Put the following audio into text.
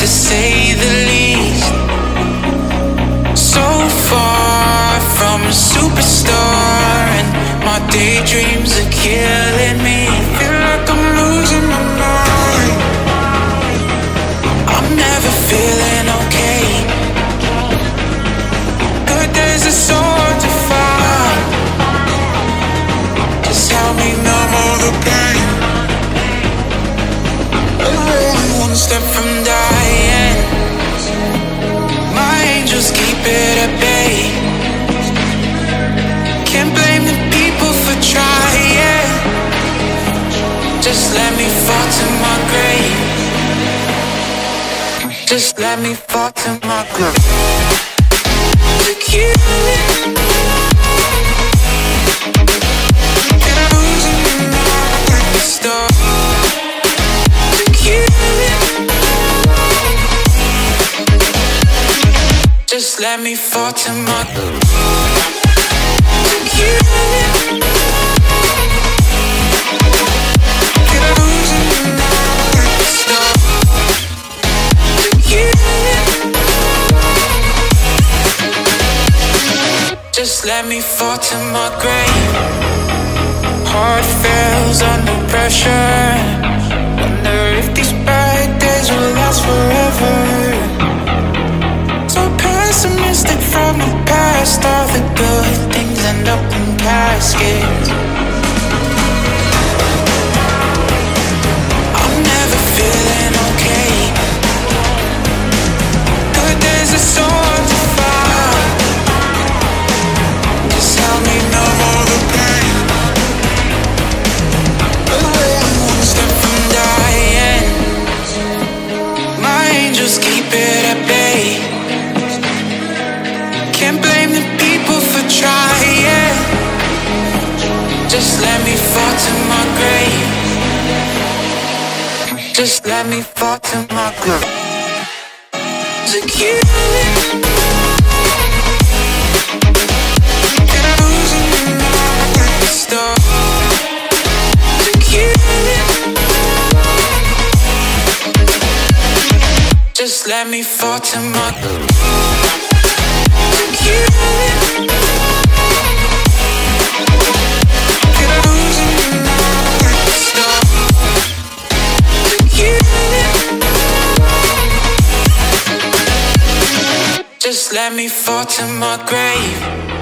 to say the least. So far from a superstar, and my daydreams are killing me. Feel like I'm losing my mind. I'm never feeling okay. But there's a sword to find. Just help me numb all the pain. I'm only one step from dying. My angels keep it at bay. Can't blame the people for trying. Just let me fall to my grave. Just let me fall to my grave. Look you. Just let me fall to my grave. Just let me fall to my grave. Heart fails under pressure. Wonder if these bad days will last forever. Pessimistic from the past, all the good things end up in caskets. I'm never feeling okay, but there's a sword to find. Just help me numb all the pain. I'm only one step from dying. My angels keep it at bay. Just let me fall to my grave. Just let me fall to my grave. To kill it. And I'm losing my life star. To kill it. Just let me fall to my grave. To kill it. Just let me fall to my grave.